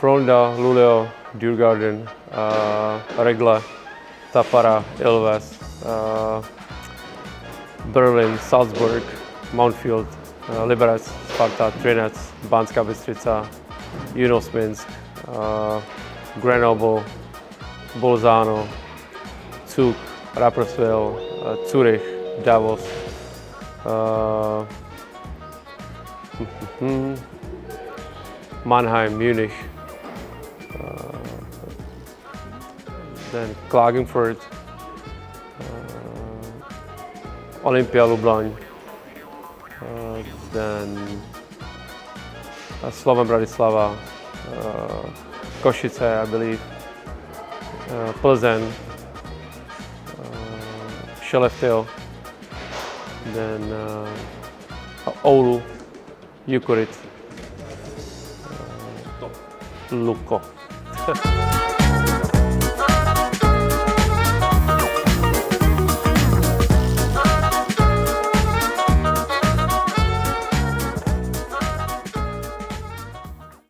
Frölunda, Luleå, Djurgården, Regla, Tapara, Ilves, Berlin, Salzburg, Mountfield, Liberec, Sparta, Trinec, Banska Bystrica, Junos Minsk, Grenoble, Bolzano, Zug, Rapperswil, Zurich, Davos, Mannheim, Munich, then Klagenfurt, Olympia Lublin, then Slovan Bratislava, Košice, I believe, Plzeň, then Oulu Eukurit, Luko.